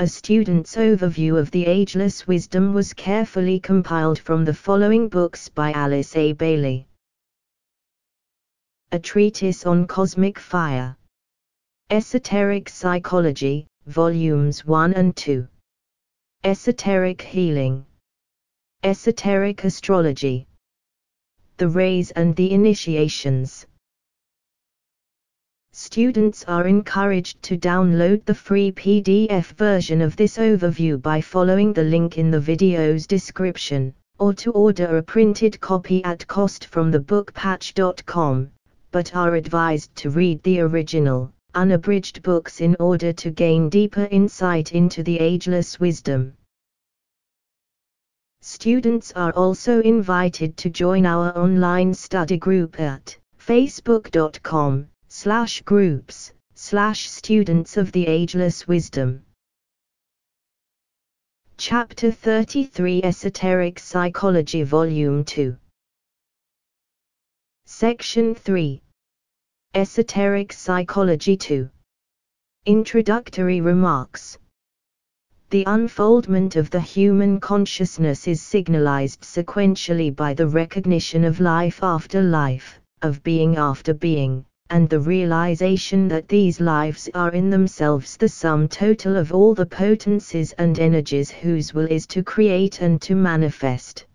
A student's overview of the Ageless Wisdom was carefully compiled from the following books by Alice A. Bailey. A Treatise on Cosmic Fire. Esoteric Psychology, Volumes 1 and 2. Esoteric Healing. Esoteric Astrology. The Rays and the Initiations. Students are encouraged to download the free PDF version of this overview by following the link in the video's description, or to order a printed copy at cost from thebookpatch.com, but are advised to read the original, unabridged books in order to gain deeper insight into the Ageless Wisdom. Students are also invited to join our online study group at facebook.com/groups/students of the Ageless Wisdom. Chapter 33, Esoteric Psychology, Volume 2. Section 3. Esoteric Psychology 2. Introductory Remarks. The unfoldment of the human consciousness is signalized sequentially by the recognition of life after life, of being after being, and the realization that these lives are in themselves the sum total of all the potencies and energies whose will is to create and to manifest.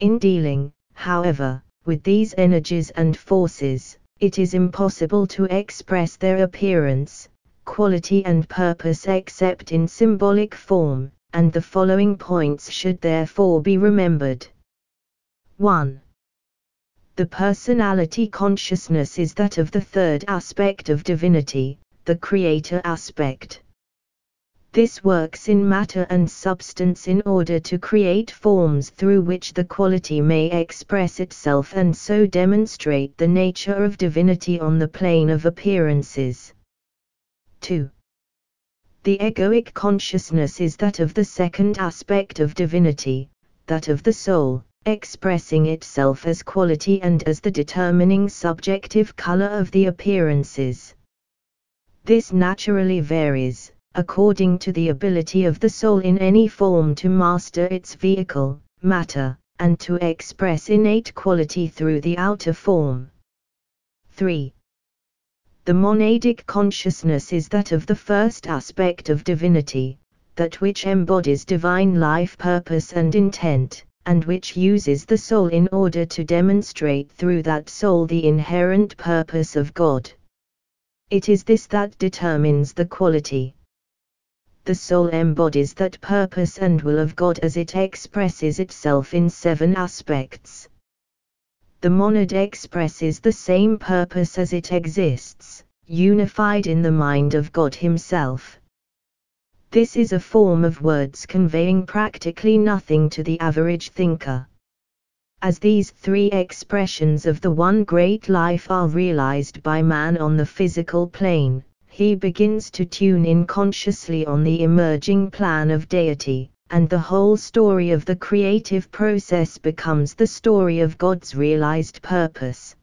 In dealing, however, with these energies and forces, it is impossible to express their appearance, quality and purpose except in symbolic form, and the following points should therefore be remembered. 1. The personality consciousness is that of the third aspect of divinity, the creator aspect. This works in matter and substance in order to create forms through which the quality may express itself and so demonstrate the nature of divinity on the plane of appearances. 2. The egoic consciousness is that of the second aspect of divinity, that of the soul, expressing itself as quality and as the determining subjective color of the appearances. This naturally varies, according to the ability of the soul in any form to master its vehicle, matter, and to express innate quality through the outer form. 3. The monadic consciousness is that of the first aspect of divinity, that which embodies divine life, purpose and intent, and which uses the soul in order to demonstrate through that soul the inherent purpose of God. It is this that determines the quality. The soul embodies that purpose and will of God as it expresses itself in 7 aspects. The monad expresses the same purpose as it exists, unified in the mind of God himself. This is a form of words conveying practically nothing to the average thinker. As these 3 expressions of the one great life are realized by man on the physical plane, he begins to tune in consciously on the emerging plan of deity, and the whole story of the creative process becomes the story of God's realized purpose.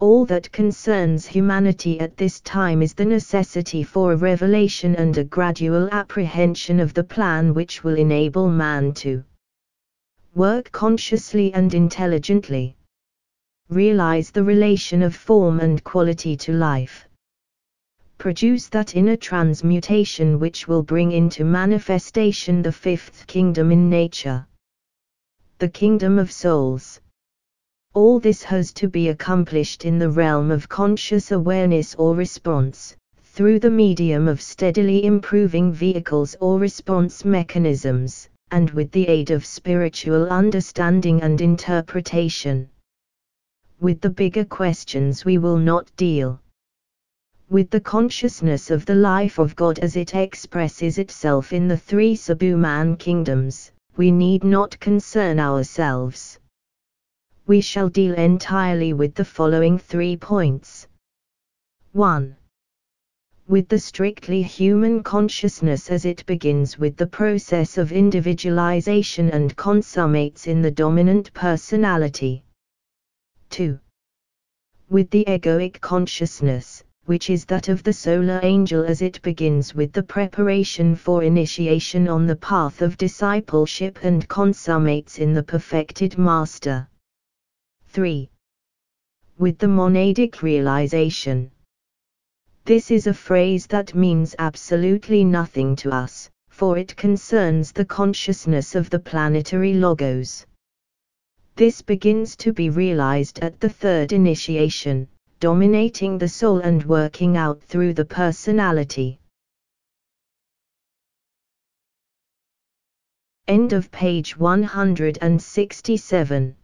All that concerns humanity at this time is the necessity for a revelation and a gradual apprehension of the plan which will enable man to work consciously and intelligently, realize the relation of form and quality to life, produce that inner transmutation which will bring into manifestation the 5th kingdom in nature, the kingdom of souls. All this has to be accomplished in the realm of conscious awareness or response, through the medium of steadily improving vehicles or response mechanisms, and with the aid of spiritual understanding and interpretation. With the bigger questions we will not deal. With the consciousness of the life of God as it expresses itself in the 3 subhuman kingdoms, we need not concern ourselves. We shall deal entirely with the following 3 points. 1. With the strictly human consciousness as it begins with the process of individualization and consummates in the dominant personality. 2. With the egoic consciousness, which is that of the solar angel as it begins with the preparation for initiation on the path of discipleship and consummates in the perfected master. 3. With the monadic realization. This is a phrase that means absolutely nothing to us, for it concerns the consciousness of the planetary logos. This begins to be realized at the third initiation, dominating the soul and working out through the personality. End of page 167.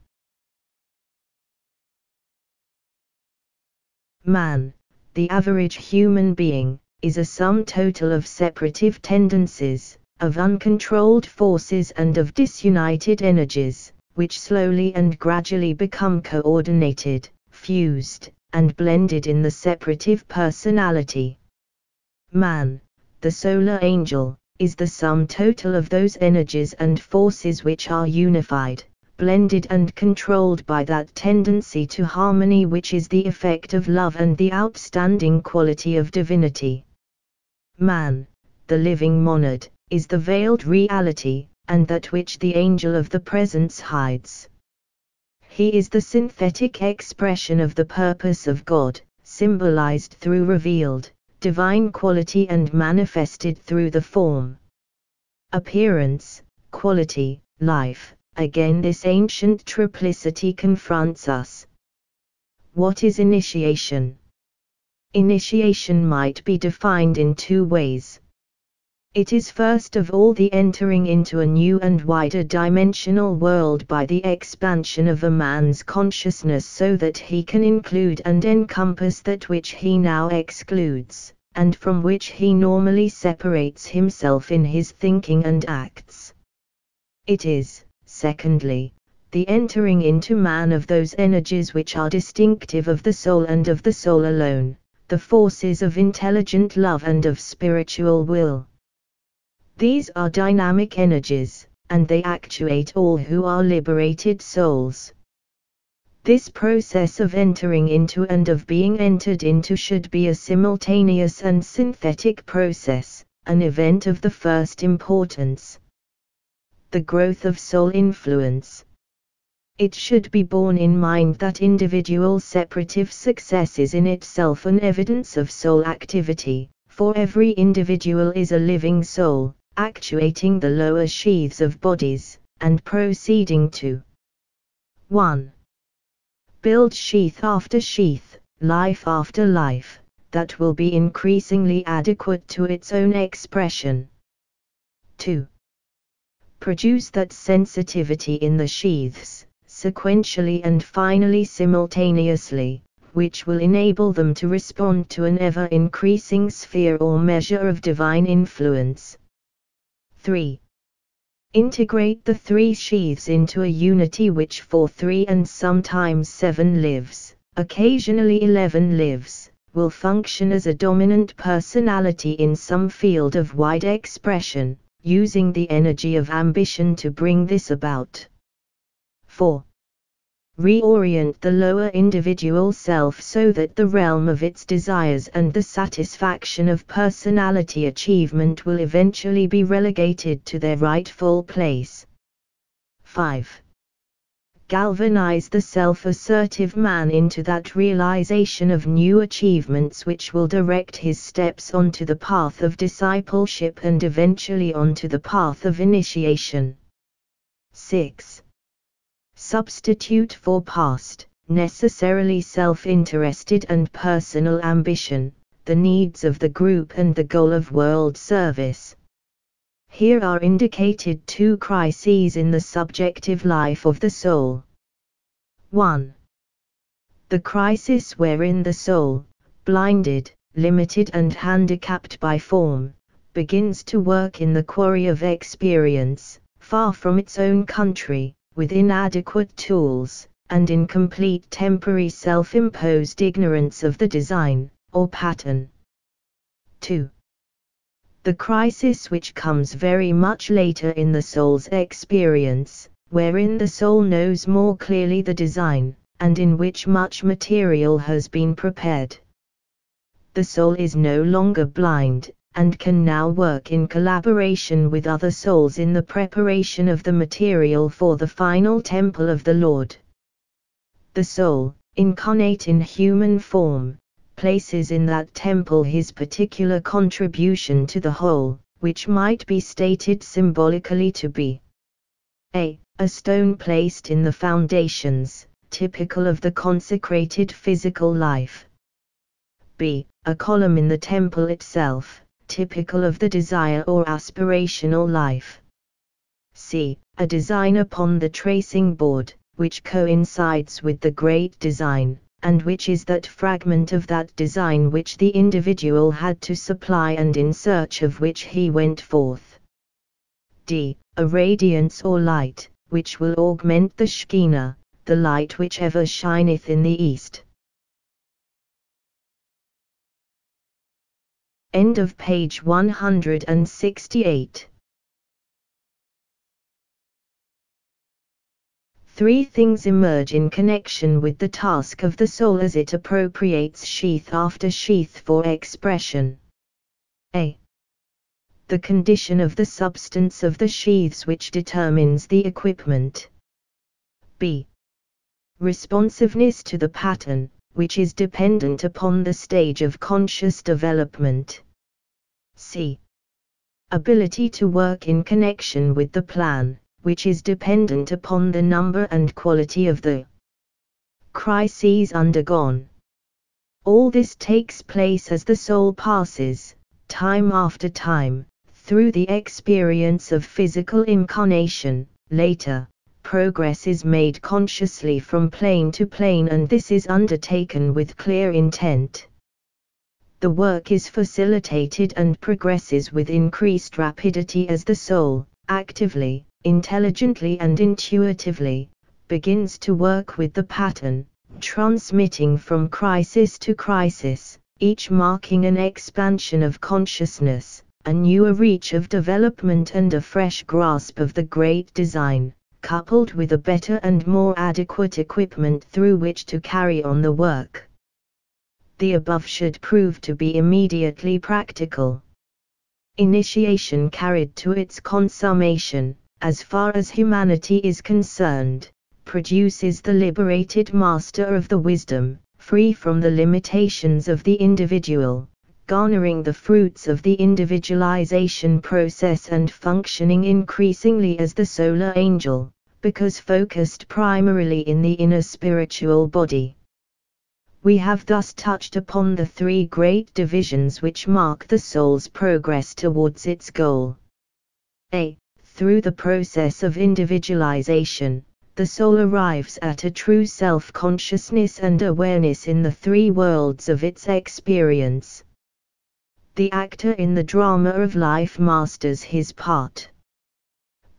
Man, the average human being, is a sum total of separative tendencies, of uncontrolled forces and of disunited energies, which slowly and gradually become coordinated, fused, and blended in the separative personality. Man, the solar angel, is the sum total of those energies and forces which are unified, blended and controlled by that tendency to harmony which is the effect of love and the outstanding quality of divinity. Man, the living monad, is the veiled reality, and that which the angel of the presence hides. He is the synthetic expression of the purpose of God, symbolized through revealed, divine quality and manifested through the form. Appearance, quality, life, again this ancient triplicity confronts us. What is initiation? Initiation might be defined in two ways. It is first of all the entering into a new and wider dimensional world by the expansion of a man's consciousness so that he can include and encompass that which he now excludes, and from which he normally separates himself in his thinking and acts. It is, secondly, the entering into man of those energies which are distinctive of the soul and of the soul alone, the forces of intelligent love and of spiritual will. These are dynamic energies, and they actuate all who are liberated souls. This process of entering into and of being entered into should be a simultaneous and synthetic process, an event of the first importance. The growth of soul influence. It should be borne in mind that individual separative success is in itself an evidence of soul activity, for every individual is a living soul, actuating the lower sheaths of bodies, and proceeding to 1. Build sheath after sheath, life after life, that will be increasingly adequate to its own expression. 2. Produce that sensitivity in the sheaths, sequentially and finally simultaneously, which will enable them to respond to an ever-increasing sphere or measure of divine influence. 3. Integrate the three sheaths into a unity which for 3 and sometimes 7 lives, occasionally 11 lives, will function as a dominant personality in some field of wide expression, using the energy of ambition to bring this about. 4. Reorient the lower individual self so that the realm of its desires and the satisfaction of personality achievement will eventually be relegated to their rightful place. 5. Galvanize the self-assertive man into that realization of new achievements which will direct his steps onto the path of discipleship and eventually onto the path of initiation. 6. Substitute for past, necessarily self-interested and personal ambition, the needs of the group and the goal of world service. Here are indicated two crises in the subjective life of the soul. 1. The crisis wherein the soul, blinded, limited and handicapped by form, begins to work in the quarry of experience, far from its own country, with inadequate tools, and in complete temporary self-imposed ignorance of the design, or pattern. 2. The crisis which comes very much later in the soul's experience, wherein the soul knows more clearly the design, and in which much material has been prepared. the soul is no longer blind, and can now work in collaboration with other souls in the preparation of the material for the final temple of the Lord. The soul, incarnate in human form, places in that temple his particular contribution to the whole, which might be stated symbolically to be a stone placed in the foundations, typical of the consecrated physical life; b. a column in the temple itself, typical of the desire or aspirational life; c. a design upon the tracing board, which coincides with the great design, and which is that fragment of that design which the individual had to supply and in search of which he went forth; d. a radiance or light, which will augment the Shekinah, the light which ever shineth in the east. End of page 168. 3 things emerge in connection with the task of the soul as it appropriates sheath after sheath for expression. A. The condition of the substance of the sheaths, which determines the equipment. B. Responsiveness to the pattern, which is dependent upon the stage of conscious development. C. Ability to work in connection with the plan, which is dependent upon the number and quality of the crises undergone. All this takes place as the soul passes, time after time, through the experience of physical incarnation. Later, progress is made consciously from plane to plane, and this is undertaken with clear intent. The work is facilitated and progresses with increased rapidity as the soul, actively, intelligently and intuitively, begins to work with the pattern, transmitting from crisis to crisis, each marking an expansion of consciousness, a newer reach of development and a fresh grasp of the great design, coupled with a better and more adequate equipment through which to carry on the work. The above should prove to be immediately practical. Initiation carried to its consummation, as far as humanity is concerned, produces the liberated master of the wisdom, free from the limitations of the individual, garnering the fruits of the individualization process and functioning increasingly as the solar angel, because focused primarily in the inner spiritual body. We have thus touched upon the 3 great divisions which mark the soul's progress towards its goal. A. Through the process of individualization, the soul arrives at a true self-consciousness and awareness in the 3 worlds of its experience. The actor in the drama of life masters his part.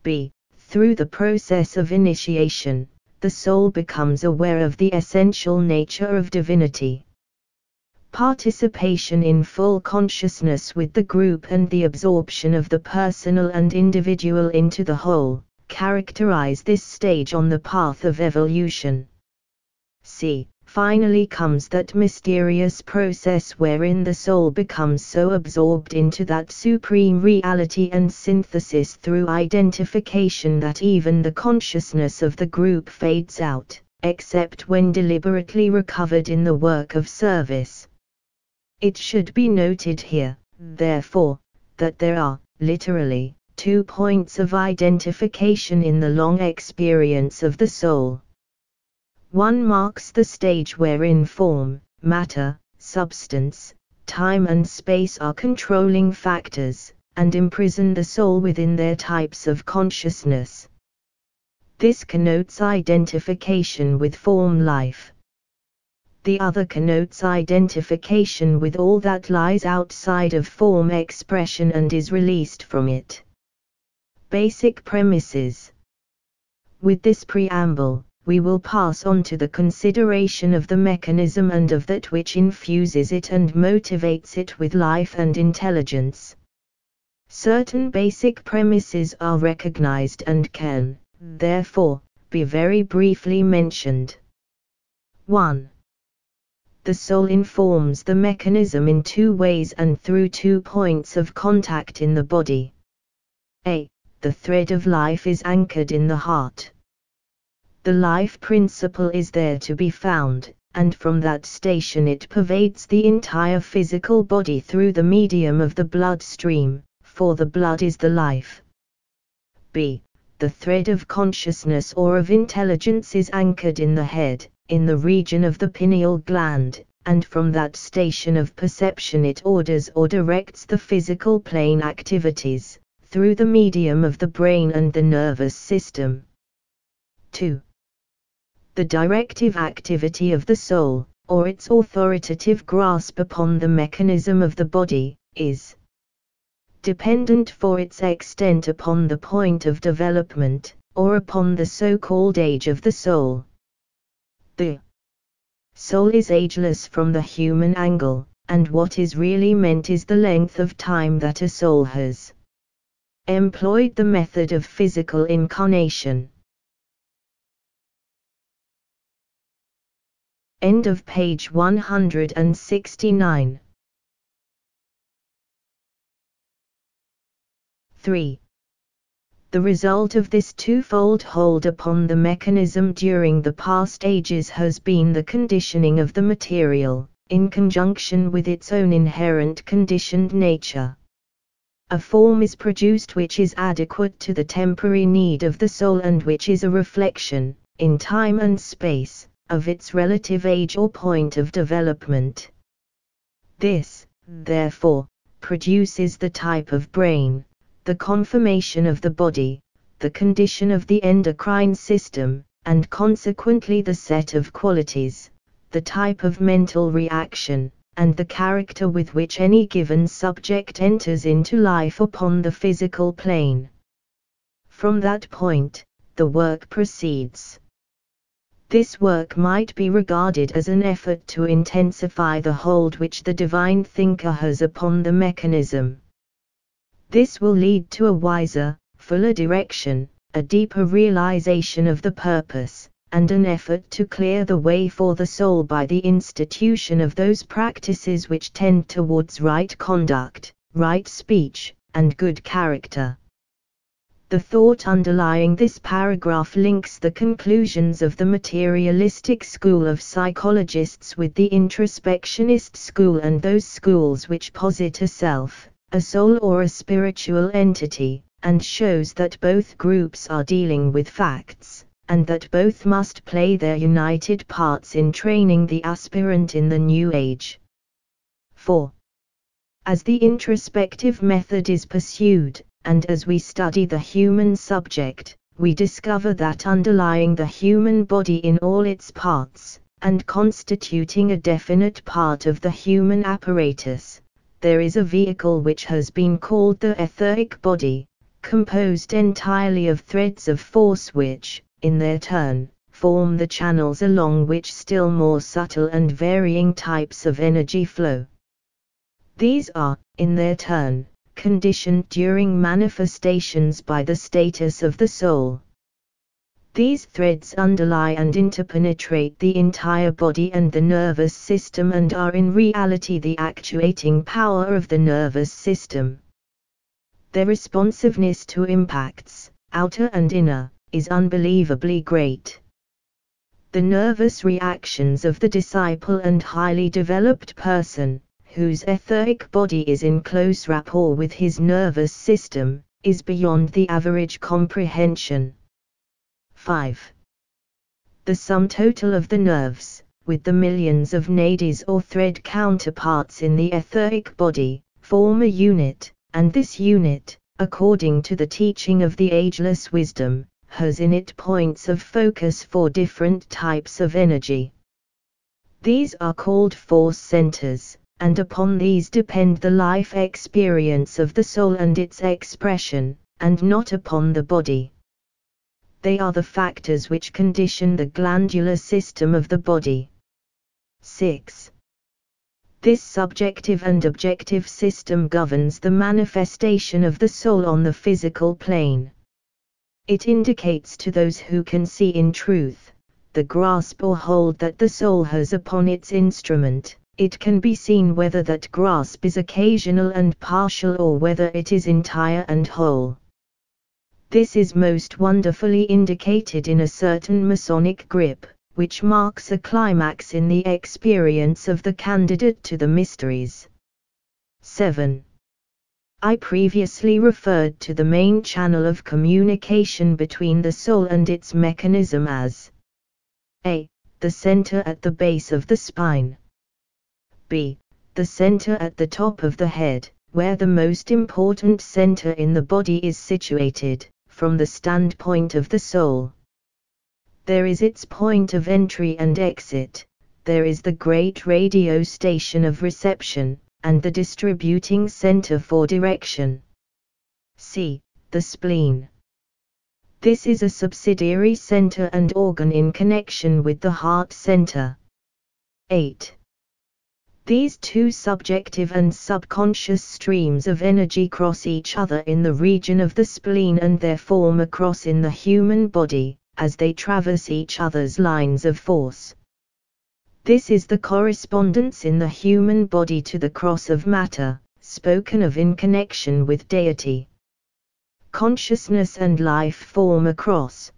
B. Through the process of initiation, the soul becomes aware of the essential nature of divinity. Participation in full consciousness with the group and the absorption of the personal and individual into the whole characterize this stage on the path of evolution. C. Finally comes that mysterious process wherein the soul becomes so absorbed into that supreme reality and synthesis through identification that even the consciousness of the group fades out, except when deliberately recovered in the work of service. It should be noted here, therefore, that there are, literally, 2 points of identification in the long experience of the soul. One marks the stage wherein form, matter, substance, time and space are controlling factors, and imprison the soul within their types of consciousness. This connotes identification with form life. The other connotes identification with all that lies outside of form expression and is released from it. Basic premises. With this preamble, we will pass on to the consideration of the mechanism and of that which infuses it and motivates it with life and intelligence. Certain basic premises are recognized and can, therefore, be very briefly mentioned. 1. the soul informs the mechanism in two ways and through 2 points of contact in the body. A. The thread of life is anchored in the heart. The life principle is there to be found, and from that station it pervades the entire physical body through the medium of the blood stream, for the blood is the life. B. The thread of consciousness or of intelligence is anchored in the head, in the region of the pineal gland, and from that station of perception it orders or directs the physical plane activities, through the medium of the brain and the nervous system. 2. The directive activity of the soul, or its authoritative grasp upon the mechanism of the body, is dependent for its extent upon the point of development, or upon the so-called age of the soul. The soul is ageless from the human angle, and what is really meant is the length of time that a soul has employed the method of physical incarnation. End of page 169. 3. The result of this twofold hold upon the mechanism during the past ages has been the conditioning of the material, in conjunction with its own inherent conditioned nature. A form is produced which is adequate to the temporary need of the soul and which is a reflection, in time and space, of its relative age or point of development. This, therefore, produces the type of brain, the conformation of the body, the condition of the endocrine system, and consequently the set of qualities, the type of mental reaction, and the character with which any given subject enters into life upon the physical plane. From that point, the work proceeds. This work might be regarded as an effort to intensify the hold which the divine thinker has upon the mechanism. This will lead to a wiser, fuller direction, a deeper realization of the purpose, and an effort to clear the way for the soul by the institution of those practices which tend towards right conduct, right speech, and good character. The thought underlying this paragraph links the conclusions of the materialistic school of psychologists with the introspectionist school and those schools which posit a self, a soul or a spiritual entity, and shows that both groups are dealing with facts, and that both must play their united parts in training the aspirant in the new age. 4. As the introspective method is pursued, and as we study the human subject, we discover that underlying the human body in all its parts, and constituting a definite part of the human apparatus, there is a vehicle which has been called the etheric body, composed entirely of threads of force which, in their turn, form the channels along which still more subtle and varying types of energy flow. These are, in their turn, conditioned during manifestations by the status of the soul. These threads underlie and interpenetrate the entire body and the nervous system and are in reality the actuating power of the nervous system. Their responsiveness to impacts, outer and inner, is unbelievably great. The nervous reactions of the disciple and highly developed person, whose etheric body is in close rapport with his nervous system, is beyond the average comprehension. 5. The sum total of the nerves, with the millions of nadis or thread counterparts in the etheric body, form a unit, and this unit, according to the teaching of the Ageless Wisdom, has in it points of focus for different types of energy. These are called force centers, and upon these depend the life experience of the soul and its expression, and not upon the body. They are the factors which condition the glandular system of the body. 6. This subjective and objective system governs the manifestation of the soul on the physical plane. It indicates to those who can see in truth the grasp or hold that the soul has upon its instrument, it can be seen whether that grasp is occasional and partial or whether it is entire and whole. This is most wonderfully indicated in a certain Masonic grip, which marks a climax in the experience of the candidate to the mysteries. 7. I previously referred to the main channel of communication between the soul and its mechanism as a. The center at the base of the spine, b. The center at the top of the head, where the most important center in the body is situated, from the standpoint of the soul. There is its point of entry and exit, there is the great radio station of reception, and the distributing center for direction. C. The spleen. This is a subsidiary center and organ in connection with the heart center. 8. These two subjective and subconscious streams of energy cross each other in the region of the spleen and their form a cross in the human body, as they traverse each other's lines of force. This is the correspondence in the human body to the cross of matter, spoken of in connection with deity. Consciousness and life form a cross.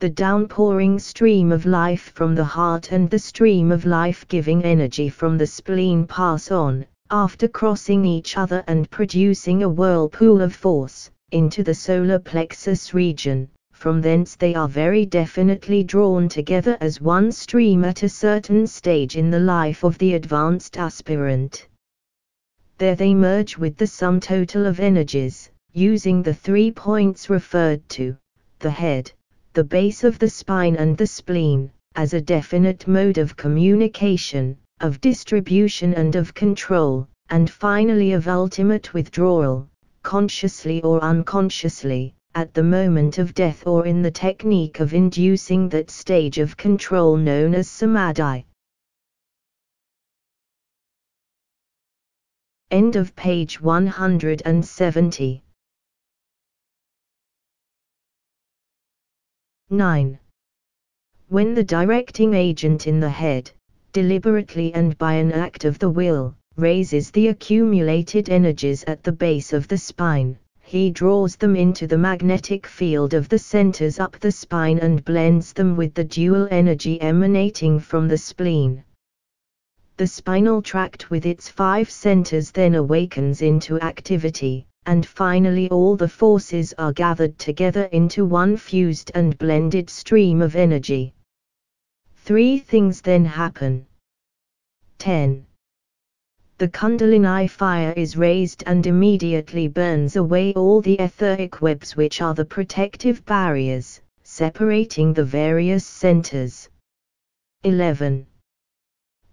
The downpouring stream of life from the heart and the stream of life-giving energy from the spleen pass on, after crossing each other and producing a whirlpool of force, into the solar plexus region. From thence they are very definitely drawn together as one stream at a certain stage in the life of the advanced aspirant. There they merge with the sum total of energies, using the 3 points referred to, the head, the base of the spine and the spleen, as a definite mode of communication, of distribution and of control, and finally of ultimate withdrawal, consciously or unconsciously, at the moment of death or in the technique of inducing that stage of control known as samadhi. End of page 170. 9. When the directing agent in the head, deliberately and by an act of the will, raises the accumulated energies at the base of the spine, he draws them into the magnetic field of the centers up the spine and blends them with the dual energy emanating from the spleen. The spinal tract with its 5 centers then awakens into activity, and finally all the forces are gathered together into one fused and blended stream of energy. 3 things then happen. 10. The kundalini fire is raised and immediately burns away all the etheric webs which are the protective barriers, separating the various centers. 11.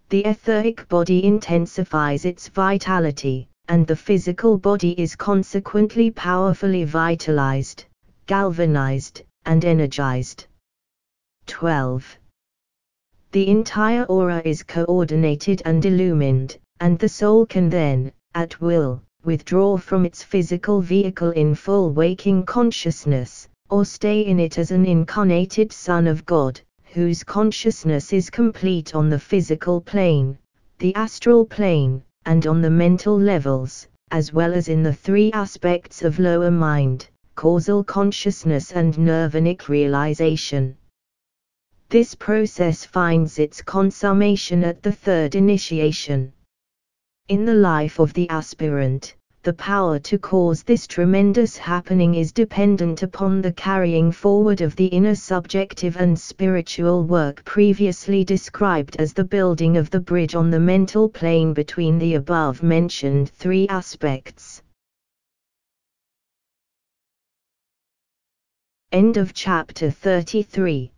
The etheric body intensifies its vitality, and the physical body is consequently powerfully vitalized, galvanized, and energized. 12. The entire aura is coordinated and illumined, and the soul can then, at will, withdraw from its physical vehicle in full waking consciousness, or stay in it as an incarnated Son of God, whose consciousness is complete on the physical plane, the astral plane, and on the mental levels, as well as in the 3 aspects of lower mind, causal consciousness and nirvanic realization. This process finds its consummation at the 3rd initiation. In the life of the aspirant, the power to cause this tremendous happening is dependent upon the carrying forward of the inner subjective and spiritual work previously described as the building of the bridge on the mental plane between the above-mentioned 3 aspects. End of chapter 33.